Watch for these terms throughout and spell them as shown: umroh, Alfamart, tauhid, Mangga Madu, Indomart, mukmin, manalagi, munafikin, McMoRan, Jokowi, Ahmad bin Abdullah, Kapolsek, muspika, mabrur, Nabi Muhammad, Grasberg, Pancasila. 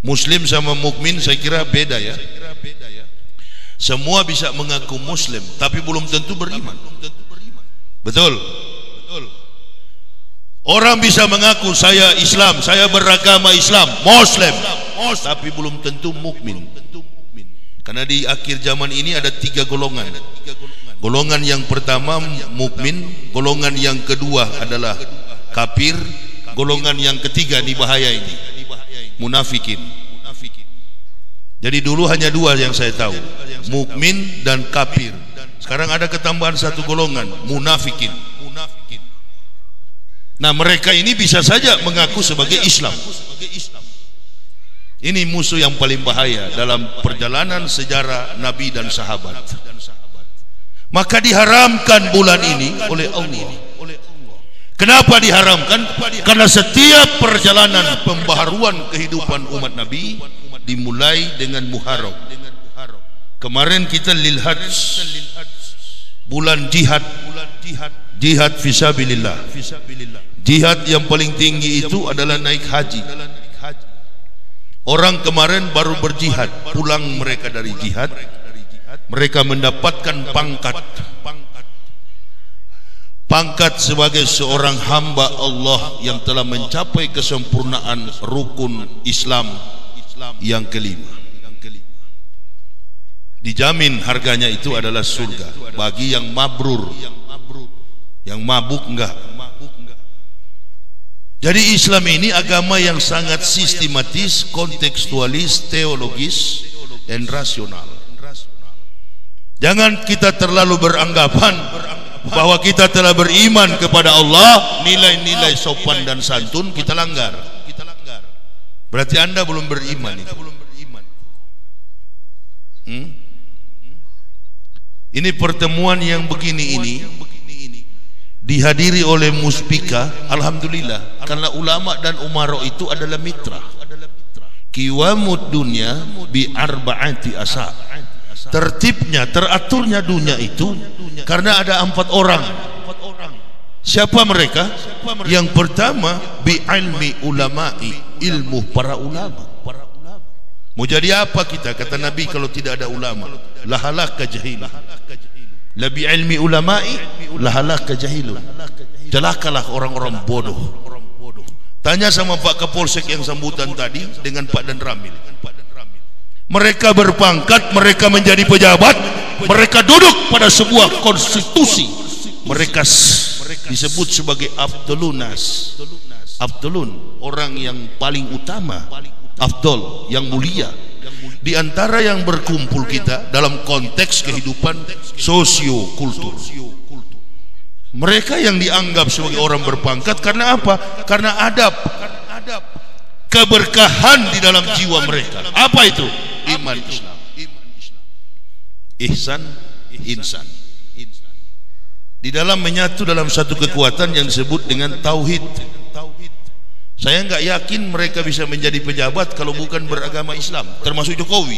Muslim sama mukmin saya kira beda ya. Semua bisa mengaku muslim tapi belum tentu beriman. Betul. Orang bisa mengaku saya Islam, saya beragama Islam, muslim, tapi belum tentu mukmin. Karena di akhir zaman ini ada tiga golongan. Golongan yang pertama mukmin, golongan yang kedua adalah kafir, golongan yang ketiga ini bahaya ini, munafikin. Jadi dulu hanya dua yang saya tahu, mukmin dan kafir. Sekarang ada ketambahan satu golongan, munafikin. Nah, mereka ini bisa saja mengaku sebagai Islam. Ini musuh yang paling bahaya dalam perjalanan sejarah Nabi dan sahabat. Maka diharamkan bulan ini oleh Allah. Kenapa diharamkan? Karena setiap perjalanan pembaharuan kehidupan umat Nabi dimulai dengan Muharram. Kemarin kita lil hajj, bulan jihad, jihad fisabilillah. Jihad yang paling tinggi itu adalah naik haji. Orang kemarin baru berjihad, pulang mereka dari jihad, mereka mendapatkan pangkat. Pangkat sebagai seorang hamba Allah yang telah mencapai kesempurnaan rukun Islam yang kelima. Dijamin harganya itu adalah surga bagi yang mabrur. Yang mabuk enggak. Jadi Islam ini agama yang sangat sistematis, kontekstualis, teologis, dan rasional. Jangan kita terlalu beranggapan bahwa kita telah beriman kepada Allah, nilai-nilai sopan dan santun kita langgar. Berarti Anda belum beriman itu. Ini pertemuan yang begini ini dihadiri oleh muspika, alhamdulillah, karena ulama dan umaro itu adalah mitra. Kiwamud dunia bi arba'ati asa. Tertibnya, teraturnya dunia itu karena ada empat orang. Siapa mereka? Yang pertama bi ilmi ulama'i, ilmu para ulama. Mau jadi apa kita? Kata Nabi kalau tidak ada ulama, lahalaka jahilah. La bi ilmi ulama'i lahalaka jahilun. Celakalah orang-orang bodoh. Tanya sama Pak Kapolsek yang sambutan tadi dengan Pak Dan Ramil. Mereka berpangkat, mereka menjadi pejabat, mereka duduk pada sebuah konstitusi. Mereka disebut sebagai Abdulunas. Abdulun, orang yang paling utama, Abdul, yang mulia. Di antara yang berkumpul kita dalam konteks kehidupan sosiokultur. Mereka yang dianggap sebagai orang berpangkat karena apa? Karena adab, keberkahan di dalam jiwa mereka. Apa itu? Iman Islam, ihsan, insan. Di dalam menyatu dalam satu kekuatan yang disebut dengan tauhid. Saya enggak yakin mereka bisa menjadi pejabat kalau bukan beragama Islam, termasuk Jokowi.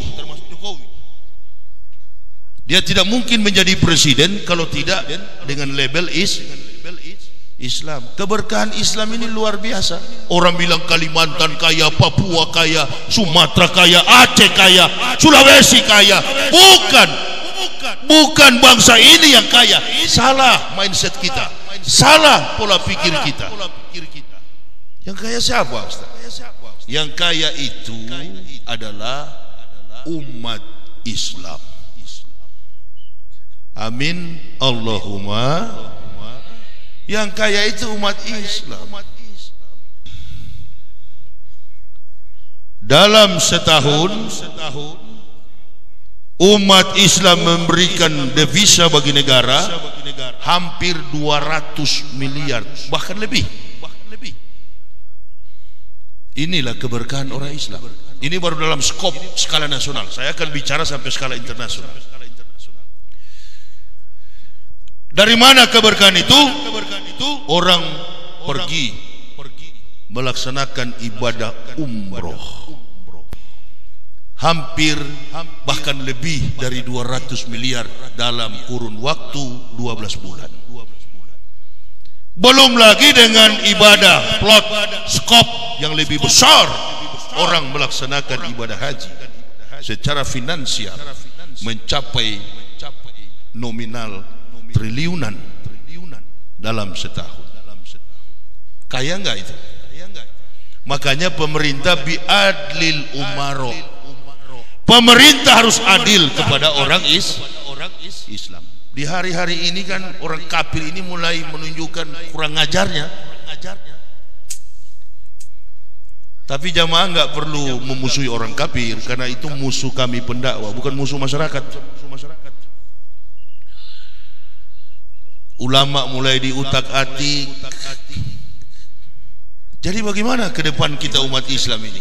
Dia tidak mungkin menjadi presiden kalau tidak dengan label Islam. Keberkahan Islam ini luar biasa. Orang bilang Kalimantan kaya, Papua kaya, Sumatera kaya, Aceh kaya, Sulawesi kaya. Bukan bangsa ini yang kaya. Salah mindset kita, salah pola pikir kita. Yang kaya siapa? Yang kaya itu adalah umat Islam. Amin Allahumma. Yang kaya itu umat Islam. Dalam setahun umat Islam memberikan devisa bagi negara hampir 200 miliar bahkan lebih. Inilah keberkahan orang Islam. Ini baru dalam skop skala nasional. Saya akan bicara sampai skala internasional. Dari mana keberkahan itu? Orang pergi melaksanakan ibadah umroh. Hampir bahkan lebih dari 200 miliar dalam kurun waktu 12 bulan. Belum lagi dengan ibadah plot skop yang lebih besar, orang melaksanakan ibadah haji secara finansial mencapai nominal triliunan dalam setahun. Kaya nggak itu? Makanya pemerintah biadlil umaro, pemerintah harus adil kepada orang Islam. Di hari-hari ini kan orang kafir ini mulai menunjukkan kurang ajarnya. Tapi jamaah nggak perlu memusuhi orang kafir, karena itu musuh kami pendakwa, bukan musuh masyarakat. Ulama mulai diutak-atik. Jadi bagaimana ke depan kita umat Islam ini?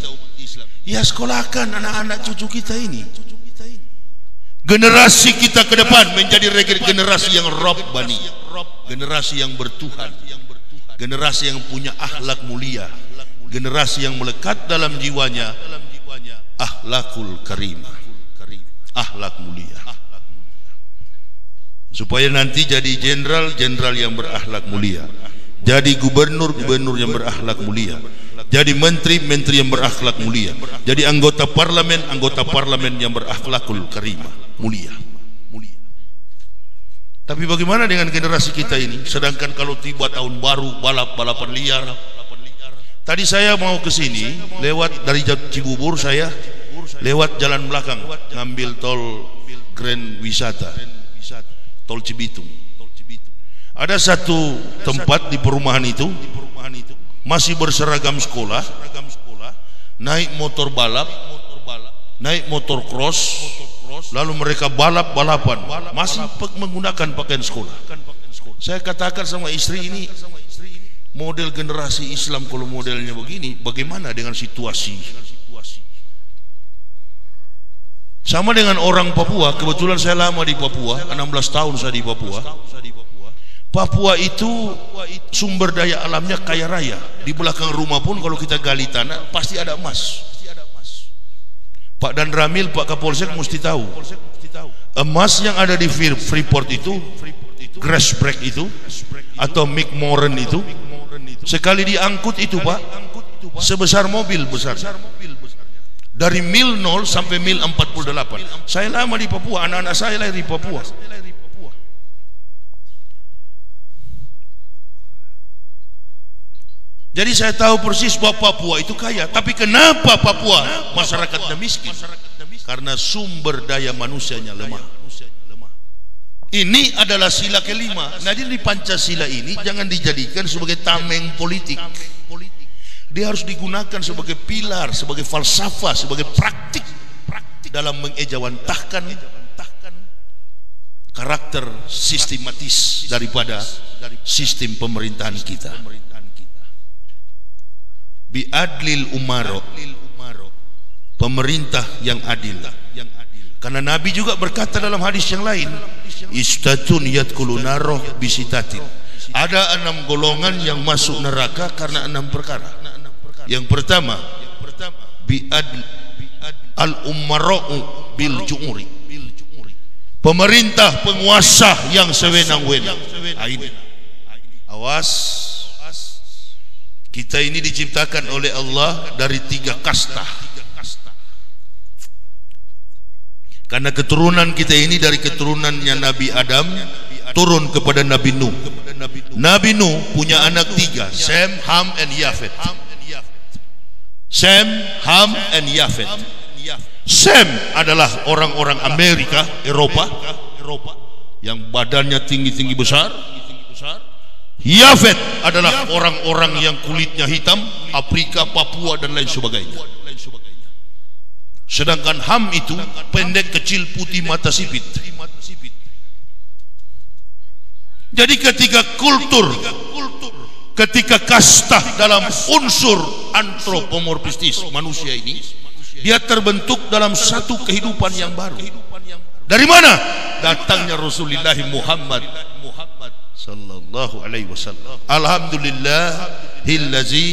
Ya sekolahkan anak-anak cucu kita ini. Generasi kita ke depan menjadi generasi yang robbani, generasi yang bertuhan, generasi yang punya akhlak mulia, generasi yang melekat dalam jiwanya akhlakul karimah, akhlak mulia, supaya nanti jadi jenderal-jenderal yang berakhlak mulia, jadi gubernur-gubernur yang berakhlak mulia, jadi menteri-menteri yang berakhlak mulia, jadi anggota parlemen yang berakhlakul karimah, mulia. Tapi bagaimana dengan generasi kita ini? Sedangkan kalau tiba tahun baru balapan liar. Tadi saya mau ke sini lewat dari Cibubur, saya lewat jalan belakang ngambil tol Grand Wisata, tol Cibitung. Ada satu tempat di perumahan itu, masih berseragam sekolah, naik motor balap, naik motor cross, lalu mereka balap-balapan, masih menggunakan pakaian sekolah. Saya katakan sama istri, ini model generasi Islam kalau modelnya begini, bagaimana dengan situasi? Sama dengan orang Papua, kebetulan saya lama di Papua, 16 tahun saya di Papua. Papua itu sumber daya alamnya kaya raya. Di belakang rumah pun kalau kita gali tanah pasti ada emas. Pak Dan Ramil, Pak Kapolsek mesti tahu. Emas yang ada di Freeport itu, Grasberg itu, atau McMoRan itu, sekali diangkut itu Pak, sebesar mobil besar. Dari mil 0 sampai mil 48. Saya lama di Papua, anak-anak saya lahir di Papua. Jadi saya tahu persis bahwa Papua itu kaya. Tapi kenapa Papua masyarakatnya miskin? Karena sumber daya manusianya lemah. Ini adalah sila kelima. Nah jadi Pancasila ini jangan dijadikan sebagai tameng politik. Dia harus digunakan sebagai pilar, sebagai falsafah, sebagai praktik dalam mengejawantahkan karakter sistematis daripada sistem pemerintahan kita. Biadlil umaro, pemerintah yang adil. Karena Nabi juga berkata dalam hadis yang lain, istatun yadkhulu naroh bisitatin, ada 6 golongan yang masuk neraka karena 6 perkara. Yang pertama, biadl al umarau bil ju'uri, pemerintah penguasa yang sewenang-wenang. Awas, kita ini diciptakan oleh Allah dari 3 kasta. Karena keturunan kita ini dari keturunannya Nabi Adam turun kepada Nabi Nuh. Nabi Nuh punya anak 3, Sem, Ham, dan Yafet. Sem, Ham, dan Yafet. Sem adalah orang-orang Amerika, Eropa, yang badannya tinggi-tinggi besar. Yafet adalah orang-orang yang kulitnya hitam, Afrika, Papua dan lain sebagainya. Sedangkan Ham itu pendek, kecil, putih, mata sipit. Jadi ketika kultur, ketika kasta dalam unsur antropomorfistis manusia ini, dia terbentuk dalam satu kehidupan yang baru. Dari mana datangnya Rasulullah Muhammad sallallahu alaihi wasallam. Alhamdulillahillazi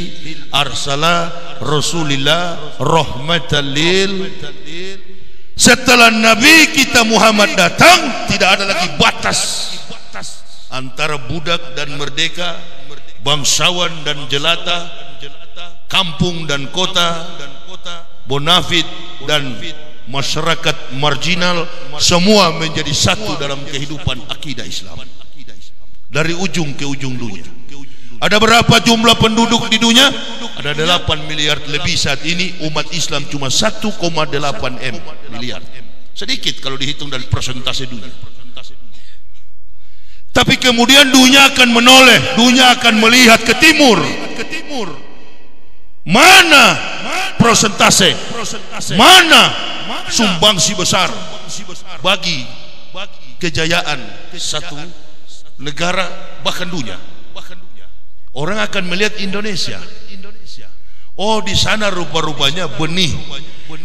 arsala rasulillah rahmatan lil. Setelah Nabi kita Muhammad datang, tidak ada lagi batas antara budak dan merdeka, bangsawan dan jelata, kampung dan kota, bonafit dan masyarakat marginal, semua menjadi satu dalam kehidupan akidah Islam dari ujung ke ujung dunia. Ada berapa jumlah penduduk di dunia? Ada 8 miliar lebih saat ini. Umat Islam cuma 1,8 miliar. Sedikit kalau dihitung dari persentase dunia. Tapi kemudian dunia akan menoleh, dunia akan melihat ke timur. Mana persentase? Mana sumbangsi besar bagi kejayaan satu negara bahkan dunia? Orang akan melihat Indonesia. Oh, di sana rupa-rupanya benih,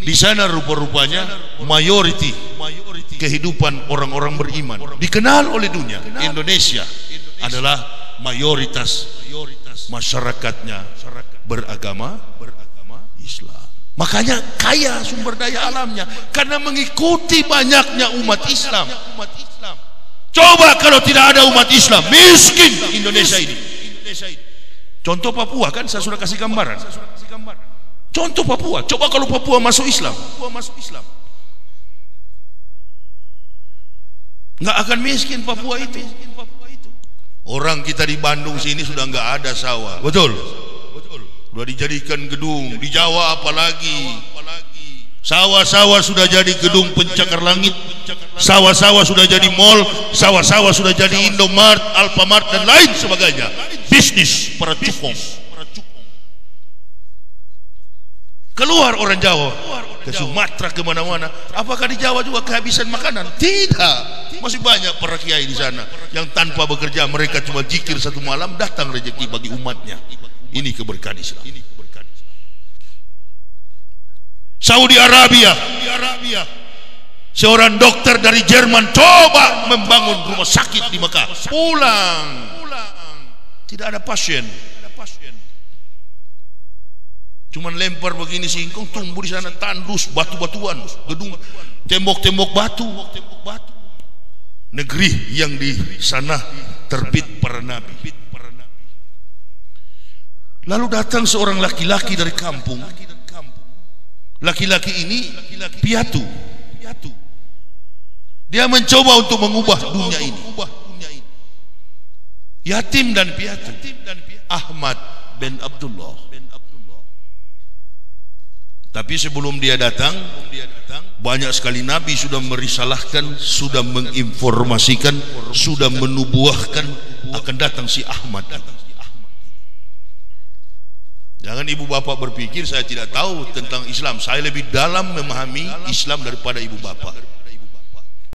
di sana rupa-rupanya mayoriti kehidupan orang-orang beriman, dikenal oleh dunia. Indonesia adalah mayoritas masyarakatnya beragama Islam, makanya kaya sumber daya alamnya karena mengikuti banyaknya umat Islam. Coba kalau tidak ada umat Islam, miskin Indonesia ini. Contoh Papua, kan saya sudah kasih gambaran. Contoh Papua, coba kalau Papua masuk Islam, nggak akan miskin Papua itu. Orang kita di Bandung sini sudah nggak ada sawah, betul? Sudah dijadikan gedung. Di Jawa apalagi, sawah-sawah sudah jadi gedung pencakar langit, sawah-sawah sudah jadi mall, sawah-sawah sudah jadi Indomart, Alfamart dan lain sebagainya. Bisnis para cukong. Keluar orang Jawa ke Sumatera, kemana-mana. Apakah di Jawa juga kehabisan makanan? Tidak, masih banyak para kiai di sana yang tanpa bekerja, mereka cuma zikir satu malam, datang rezeki bagi umatnya. Ini keberkahan Islam. Saudi Arabia, seorang dokter dari Jerman coba membangun rumah sakit di Mekah, pulang tidak ada pasien, cuman lempar begini singkong, tumbuh di sana tandus, batu-batuan, gedung, tembok-tembok batu. Negeri yang di sana terbit para nabi. Lalu datang seorang laki-laki dari kampung. Laki-laki ini piatu. Dia mencoba untuk mengubah dunia ini. Yatim dan piatu, Ahmad bin Abdullah. Tapi sebelum dia datang, banyak sekali nabi sudah merisalahkan, sudah menginformasikan, sudah menubuahkan akan datang si Ahmad. Jangan ibu bapak berpikir saya tidak tahu tentang Islam. Saya lebih dalam memahami Islam daripada ibu bapak.